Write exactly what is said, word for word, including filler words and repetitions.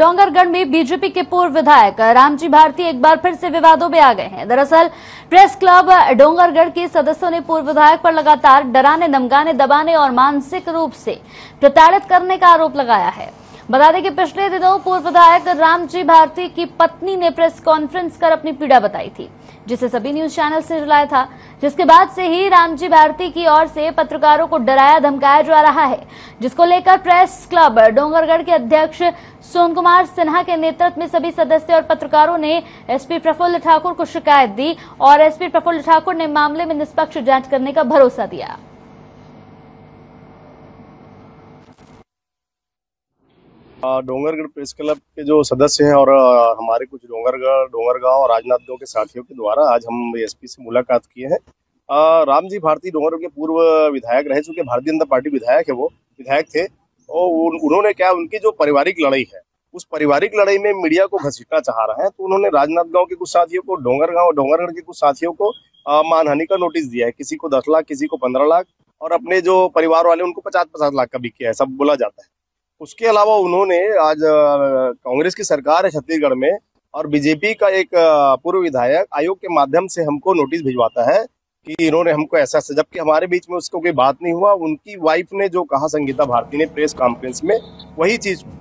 डोंगरगढ़ में बीजेपी के पूर्व विधायक रामजी भारती एक बार फिर से विवादों में आ गए हैं। दरअसल प्रेस क्लब डोंगरगढ़ के सदस्यों ने पूर्व विधायक पर लगातार डराने, धमकाने, दबाने और मानसिक रूप से प्रताड़ित करने का आरोप लगाया है। बता दें कि पिछले दिनों पूर्व विधायक रामजी भारती की पत्नी ने प्रेस कॉन्फ्रेंस कर अपनी पीड़ा बताई थी, जिसे सभी न्यूज चैनल से जुड़ाया था, जिसके बाद से ही रामजी भारती की ओर से पत्रकारों को डराया धमकाया जा रहा है, जिसको लेकर प्रेस क्लब डोंगरगढ़ के अध्यक्ष सोनकुमार सिन्हा के नेतृत्व में सभी सदस्य और पत्रकारों ने एसपी प्रफुल्ल ठाकुर को शिकायत दी और एसपी प्रफुल्ल ठाकुर ने मामले में निष्पक्ष जांच करने का भरोसा दिया। डोंगरगढ़ प्रेस क्लब के जो सदस्य हैं और हमारे कुछ डोंगरगढ़, डोंगरगांव और राजनांदगांव के साथियों के द्वारा आज हम एसपी से मुलाकात किए हैं। रामजी भारती डोंगरगढ़ के पूर्व विधायक रह चुके भारतीय जनता पार्टी विधायक है, वो विधायक थे और उन्होंने क्या उनकी जो पारिवारिक लड़ाई है उस पारिवारिक लड़ाई में मीडिया को घसीटना चाह रहा है, तो उन्होंने राजनांदगांव के कुछ साथियों को, डोंगरगांव डोंगरगढ़ के कुछ साथियों को मानहानि का नोटिस दिया है। किसी को दस लाख, किसी को पंद्रह लाख और अपने जो परिवार वाले उनको पचास पचास लाख का भी किया है, सब बोला जाता है। उसके अलावा उन्होंने आज कांग्रेस की सरकार है छत्तीसगढ़ में और बीजेपी का एक पूर्व विधायक आयोग के माध्यम से हमको नोटिस भिजवाता है कि इन्होंने हमको ऐसा, जबकि हमारे बीच में उसको कोई बात नहीं हुआ। उनकी वाइफ ने जो कहा संगीता भारती ने प्रेस कॉन्फ्रेंस में, वही चीज